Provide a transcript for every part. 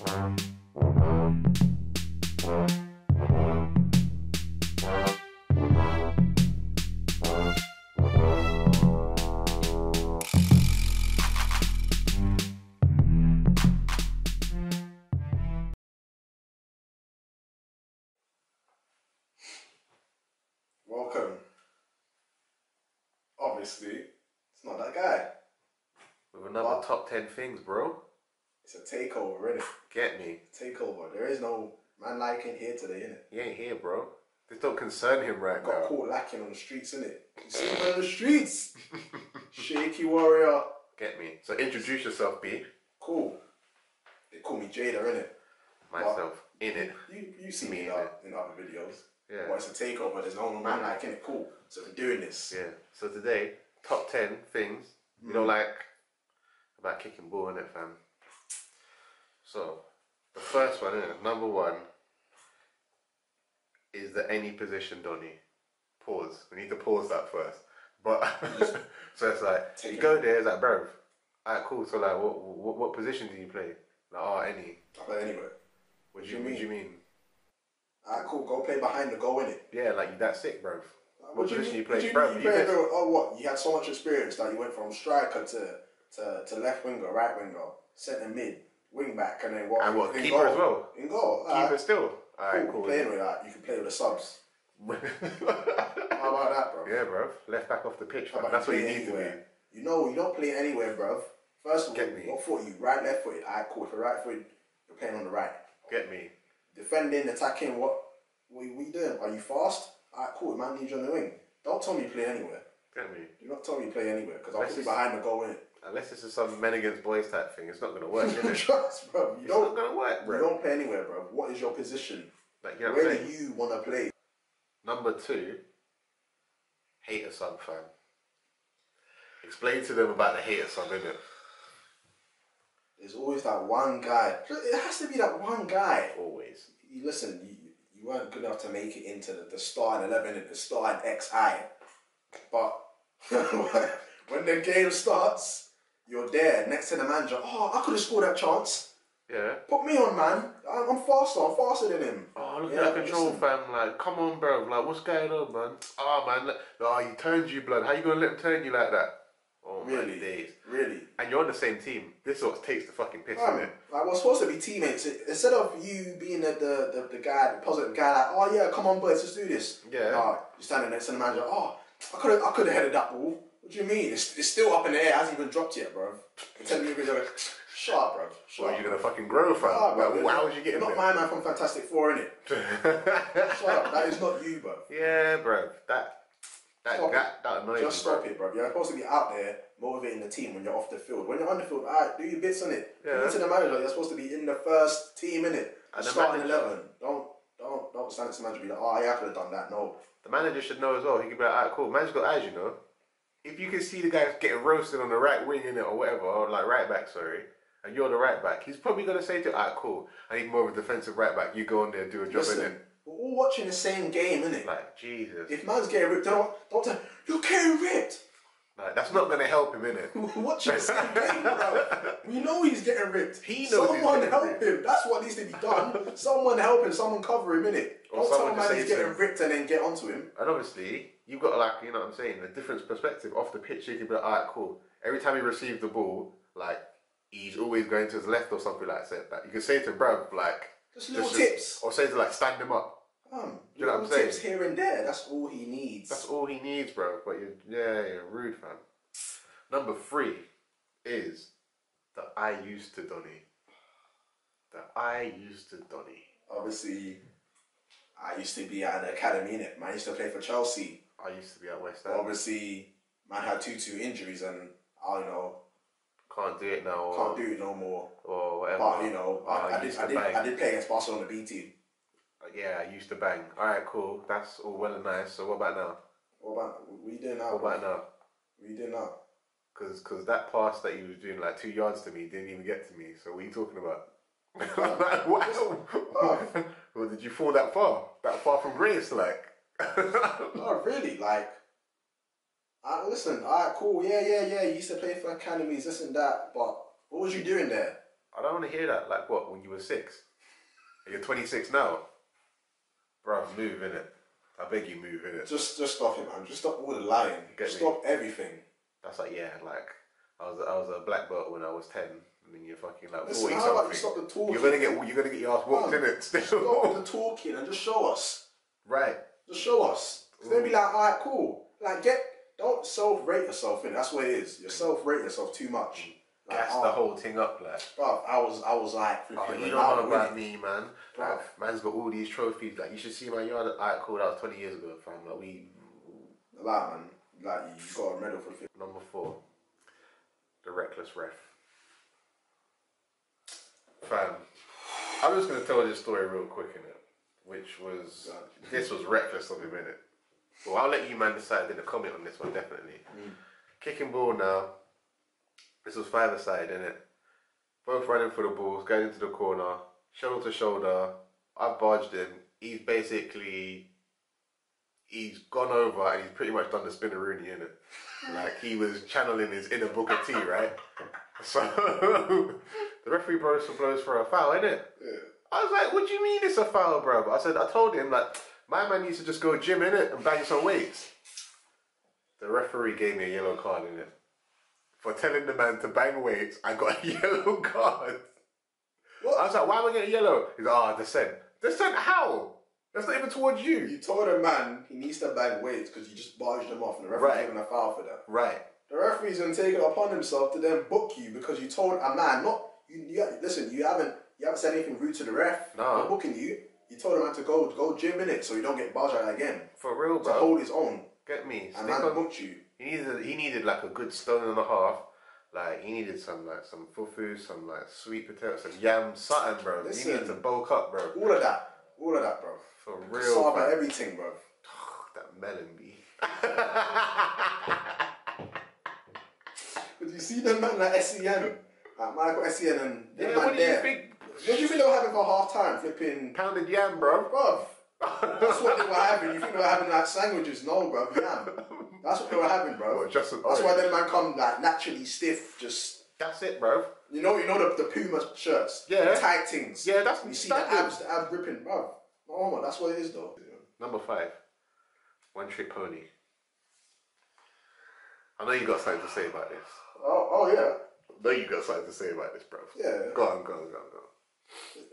Welcome. Obviously, it's not that guy. With another top 10 things, bro. It's a takeover, isn't it? Get me. Takeover. There is no man lacking here today, innit? He ain't here, bro. This don't concern him right now. Got caught lacking on the streets, innit? Sleeping on the streets! Shaky warrior. Get me. So introduce yourself, B. Cool. They call me Jada, innit? Myself, but innit? You see me in other videos. Yeah. Well, it's a takeover, there's no man liking it, cool. So we're doing this. Yeah. So today, top 10 things you don't like about kicking ball, innit, fam? So, the first one, innit, number one, is the any position Donny. Pause. We need to pause that first. But, so it's like, you go there, it's like, bro, alright, cool. So, like, what position do you play? Like, oh, any. I play anywhere. What do you mean? Alright, cool, go play behind the goal, innit? Yeah, like, that's sick, bro. Like, what position you play? You had so much experience that you went from striker to left winger, right winger, centre mid, wing back, and then what? And what, keeper goal. As well? In goal. Keeper still. Alright, cool. Playing with that, you can play with the subs. How about that, bro? Yeah, bro. Left back off the pitch, bro. That's what you need anywhere. To be. You know, you don't play anywhere, bro. First of all, what foot are you? Right, left footed. Alright, cool. If you're right footed, you're playing on the right. Get me. Defending, attacking, what are you doing? Are you fast? Alright, cool, man needs you on the wing. Don't tell me you play anywhere. Get me. Do not tell me you play anywhere, because I'll put you behind the goal, innit? Unless this is some men against boys type thing, it's not going to work, is it? Trust, bro. It's not going to work, bro. You don't play anywhere, bro. What is your position? Like, you know where do you want to play? Number two, hate a sub, fam. Explain to them about the hate a sub, innit? There's always that one guy. It has to be that one guy. Always. You listen, you weren't good enough to make it into the starting 11 and the starting XI. But when the game starts, you're there next to the manager. Oh, I could have scored that chance. Yeah. Put me on, man. I'm faster than him. Oh, look at that control, fam. Like, come on, bro. Like, what's going on, man? Oh, man. Oh, he turned you, blood. How you going to let him turn you like that? Oh, really? Days. Really? And you're on the same team. This sort of takes the fucking piss, innit? Like, we're supposed to be teammates. Instead of you being the guy, the positive guy, like, oh yeah, come on, boys, let's do this. Yeah. You're standing next to the manager. Oh, I could have headed that ball. What do you mean? It's still up in the air. It hasn't even dropped yet, bro. Telling you, like, shut up, bro. Shut up. You're gonna fucking grow, fam. How was you getting? Not my man from Fantastic Four, innit? Shut up. That is not you, bro. Yeah, bro. That annoys me. Just stop it, bro. You're supposed to be out there motivating the team when you're off the field. When you're on the field, alright, do your bits on it. Yeah. To the manager, you're supposed to be in the first team, innit? Starting 11. Don't stand to the manager and be like, oh yeah, I could have done that. No. The manager should know as well. He could be like, alright, cool. Manager's got eyes, you know. If you can see the guy getting roasted on the right wing, innit, or whatever, or like right back, sorry, and you're the right back, he's probably gonna say to you, alright, cool, I need more of a defensive right back. You go on there and do a job, innit? We're all watching the same game, innit? Like, Jesus. If man's getting ripped, don't tell him, you're getting ripped! Like, that's not going to help him, innit? We're watching the same game, bro. We know he's getting ripped. He knows someone help him. That's what needs to be done. Someone help him, someone cover him, innit? Don't tell man he's getting ripped and then get onto him. And obviously, you've got, like, you know what I'm saying, a different perspective. Off the pitch, you can be like, alright, cool. Every time he receives the ball, like, he's always going to his left or something like that. Like, you can say to bruv, like, just little tips. Or say to, like, stand him up. You know what I'm saying? Tips here and there. That's all he needs. That's all he needs, bro. But you're rude, fam. Number three is that I used to Donny. Obviously, I used to be at the academy, innit? Man, I used to play for Chelsea. I used to be at West Ham. Obviously, man had two injuries and, I don't know, can't do it now. Can't do it no more. Or whatever. But, you know, I did play against Barcelona B team. Yeah, I used to bang. Alright, cool. That's all well and nice. So what about now? What about now? Because that pass that you was doing, like 2 yards to me, didn't even get to me. So what are you talking about? Like, what? Well, did you fall that far? That far from grace, like? No, really, like. Listen, alright, cool. Yeah. You used to play for academies, this and that. But what was you doing there? I don't want to hear that. Like what? When you were 6? You're 26 now. Bruv, move, innit? I beg you, move, innit? Just stop it, man. Just stop all the lying. Stop everything. That's like, yeah, like, I was a black belt when I was 10. And then you're fucking like 40 something. How about you stop the talking? You're gonna get your ass whooped, innit? Stop the talking and just show us. Right. Just show us. Because they'll be like, alright, cool. Like, don't self-rate yourself, innit? That's what it is. You're self-rating yourself too much. Like, that's the whole thing up, like. Bro, I was like, you don't know about me, man. Like, man's got all these trophies. Like, you should see my yard. Alright, cool. That was 20 years ago, fam. Like, like, man. Like, you got a medal for it. Number 4. The reckless ref. Fam, I'm just gonna tell this story real quick, innit? Which was this was reckless of him, innit? Well, I'll let you man decide in the comment on this one, definitely. Kicking ball now. This was 5-a-side, innit? Both running for the balls, going into the corner, shoulder to shoulder. I've barged him. He's gone over and he's pretty much done the spinneroonie, innit? Like, he was channeling his inner Booker T, right? So the referee blows for a foul, innit? Yeah. I was like, what do you mean it's a foul, bro? I said, I told him, like, my man needs to just go gym, innit? And bang some weights. The referee gave me a yellow card, innit? For telling the man to bang weights, I got a yellow card. What? I was like, why am I getting yellow? He's like, ah, descent. Descent how? That's not even towards you. You told a man he needs to bang weights because you just barged him off and the referee's giving a foul for that. Right. The referee's going to take it upon himself to then book you because you told a man, listen, you haven't said anything rude to the ref. No. They're booking you. You told him to go gym, innit, so you don't get barged out again. For real, bro. To hold his own. Get me. And man booked you. He needed like a good 1.5 stone. Like, he needed some fufu, some like sweet potatoes, some yam, something, bro. Listen, he needed to bulk up, bro. All of that, bro. For real, cassava, bro. Everything, bro. That melon bee. But you see them man like SCN, like Michael SCN and them man there. What do you think they were having for half time? Flipping pounded yam, bro. Bro, that's what they were having. You think they were having like sandwiches? No, bro, yam. That's what they were having, bro. What, just that's why them man come like naturally stiff, just. That's it, bro. You know the Puma shirts, yeah, the tight things. Yeah, that's you see the abs ripping, bro. No, that's what it is, though. Number 5, One Trick Pony. I know you got something to say about this. Oh yeah. I know you got something to say about this, bro. Yeah. Go on.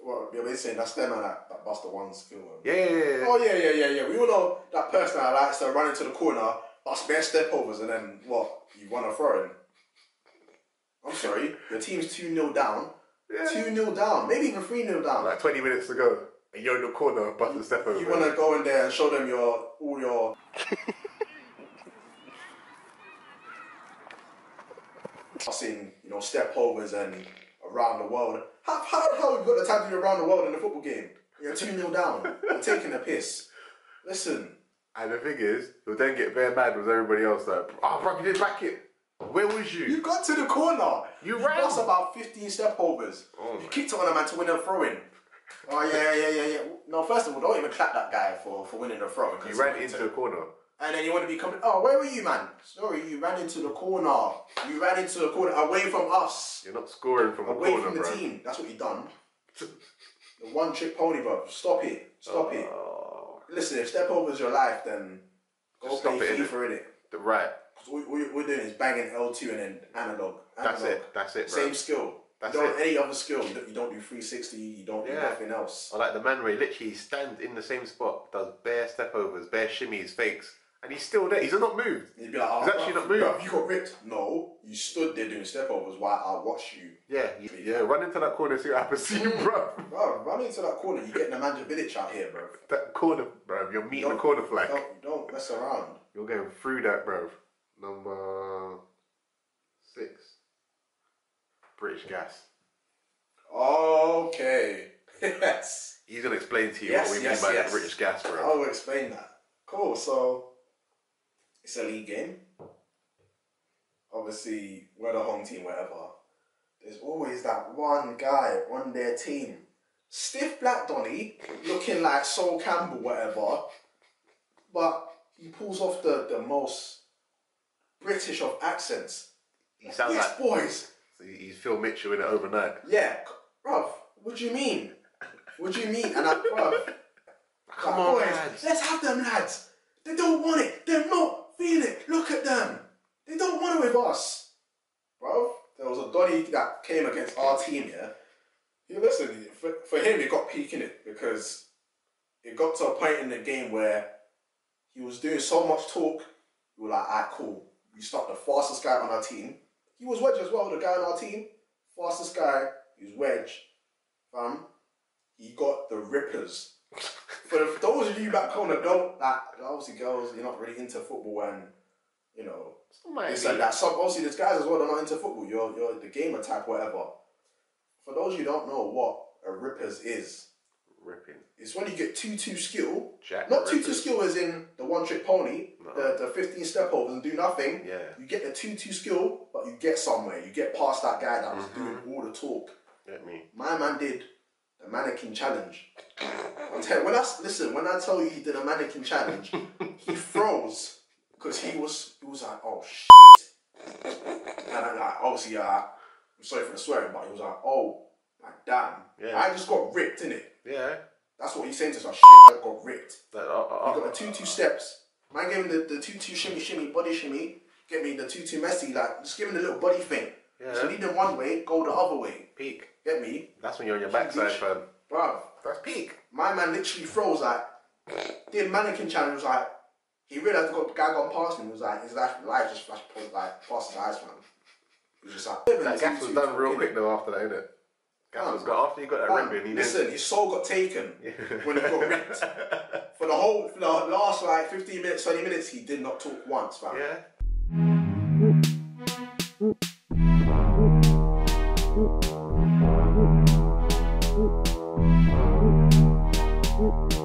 Well, yeah, they're saying that's them and that Buster One skill. Yeah. Oh yeah. We all know that person that likes to run into the corner, bust bare step overs, and then what? You want to throw in. I'm sorry, your team's 2-0 down. Yeah. 2-0 down, maybe even 3-0 down. Like 20 minutes to go, and you're in the corner, but the step over. You want to go in there and show them all your. Passing, step overs and around the world. How the hell have you got the time to do around the world in a football game? You're 2-0 down, you're taking a piss. Listen. And the thing is, you'll then get very mad with everybody else, like, oh, bro, you didn't back it. Where was you? You got to the corner. You ran. You lost about 15 step overs. Oh, you kicked it on a man to win a throw in. Oh, yeah. No, first of all, don't even clap that guy for winning a throw in. You ran into the corner. And then you want to be coming. Oh, where were you, man? Sorry, you ran into the corner. You ran into the corner away from us. You're not scoring from the corner, bro. Away from the team. That's what you've done. The One Trick Pony, bro. Stop it. Stop it. Listen, if step over is your life, then go play FIFA in it. Right. All we're doing is banging L2 and then analog. That's it, bro. Same skill. That's you don't have any other skill. You don't do 360, you don't do nothing else. Or like the man where he literally stands in the same spot, does bare step overs, bare shimmies, fakes, and he's still there. He's not moved. He'd be like, oh, he's actually not moved. You got ripped. No, you stood there doing step overs while I watched you. Yeah, run into that corner and see what happens to you, bro. Bro, run into that corner. You're getting Nemanja Bilic out here, bro. That corner, bro. You're meeting the corner flag. Don't mess around. You're going through that, bro. Number 6, British Gas. Okay. Yes. He's going to explain to you what we mean by British Gas, bro. I will explain that. Cool, so it's a league game. Obviously, we're the home team, whatever. There's always that one guy on their team. Stiff black Donny, looking like Sol Campbell, whatever. But he pulls off the most British of accents. He sounds like boys. So he's Phil Mitchell in it overnight. Yeah, bruv, what do you mean? What do you mean? And I, bruv, come on, boys, lads. Let's have them lads. They don't want it. They're not feeling it. Look at them. They don't want it with us. Bruv, there was a doddy that came against our team here. Yeah, listen, for him, it got peak in it because it got to a point in the game where he was doing so much talk. We were like, all right, cool. We start the fastest guy on our team. He was Wedge as well, the guy on our team. Fastest guy, he was Wedge. He got the Rippers. For those of you back home that don't, like, obviously girls, you're not really into football and, you know, it's like that. So obviously there's guys as well that are not into football. You're the gamer type, whatever. For those of you who don't know what a Rippers is. Ripping. It's when you get 2-2 skill. Jack not 2-2 skill as in the one trick pony, no. the 15 step overs and do nothing. Yeah. You get the 2-2 skill, but you get somewhere. You get past that guy that was doing all the talk. Get me. My man did the mannequin challenge. When I tell you he did a mannequin challenge, he froze because he was like, oh shit. And I'm like, obviously, I'm sorry for the swearing, but he was like, oh, like damn. Yeah. I just got ripped, innit? Yeah. That's what he's saying to us, like, shit, I got ripped. Like, you got the 2-2 steps. Man gave him the 2-2 shimmy, body shimmy. Get me the 2-2 Messi, like, just give him the little body thing. Yeah. So lead him one way, go the other way. Peak. Get me? That's when you're on your backside, fam. Bruv. That's peak. My man literally froze, like, did mannequin challenge, was like, he realised the guy got past him, was like, his life just flashed past his eyes, man. He was just like, that gas was done real quick though after that, innit? After you got that ripping, he listen, his soul got taken when he got ripped. For the whole, for the last like 15 minutes, 20 minutes, he did not talk once, man. Yeah.